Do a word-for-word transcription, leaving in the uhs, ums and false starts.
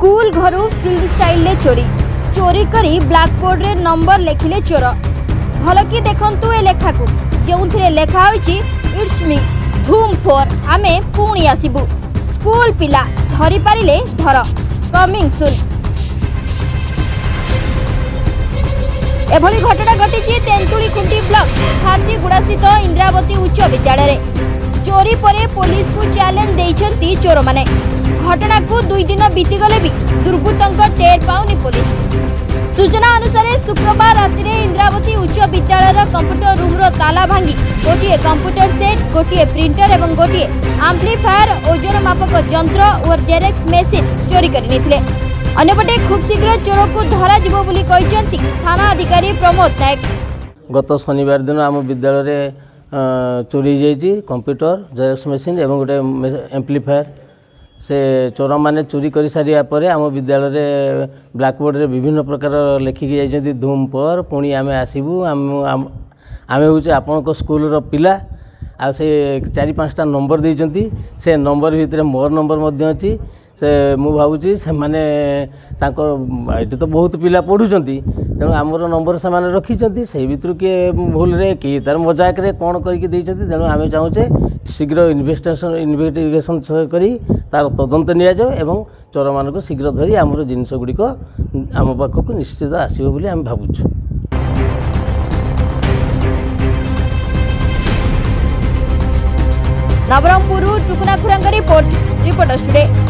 School घर film style ले चोरी चोरी करी ब्लैक बोर्ड रे नंबर लिखिले चोर भलकी देखंतु ए लेखा को जो लेखा होइछि इट्स मी धूम फोर आमे पुणी आसीबू स्कूल पिला धरी पारिले धर कमिंग सून। एभली घटना घटी तेंतुलीखुंटी ब्लॉक खातीगुड़ा स्थित इंदिरावती उच्च विद्यालय चोरी परे पुलिस को चैलेंज देइछंती चोर माने। घटना को दुई दिन बीतीगले भी दुर्बृत्तों टेर पाउनी पुलिस। सूचना अनुसार शुक्रवार राति इंदिरावती उच्च विद्यालय कंप्यूटर रूम्र ताला भांगी गोटे कंप्यूटर सेट गोटे प्रिंटर और गोटे आम्प्लीफायर ओजन मापक यंत्र और जेरेक्स मेसीन चोरी करते। अन्यपटे खूब शीघ्र चोर को धरा जिवो बोली कहते थाना अधिकारी प्रमोद नायक। गत शनिवार दिन आम विद्यालय चोरी जाइए कंप्यूटर जेरेक्स मेसीन और गोटे एम्प्लीफायर से चोर मैंने चोरी कर सारापर आम विद्यालय ब्लैकबोर्ड रे विभिन्न प्रकार लेखिकी जाइए धूम पर पुणी आम आसबू आम हूँ आपण स्कूल रो पिला आ से चार पाँचटा नंबर देती से नंबर भितर मोर नंबर अच्छी से मु भावी से मैंने ये तो बहुत पिला पढ़ुं तेणु आमर नंबर से मैंने रखी से भितर किए भूल रे कि तार मजाक रे कौन करके तेणु आम चाहूचे शीघ्र इन्वेस्टिगेशन इन्वेस्टिगेशन करी तार तदंत निजाऊ चोर मान को शीघ्र धरी आमर जिनसगुड़िक आम पाखक निश्चित आसो बोली आम भावुँ। नवरंगपुर टुकुना खुरांग रिपोर्ट रिपोर्टर्स टुडे।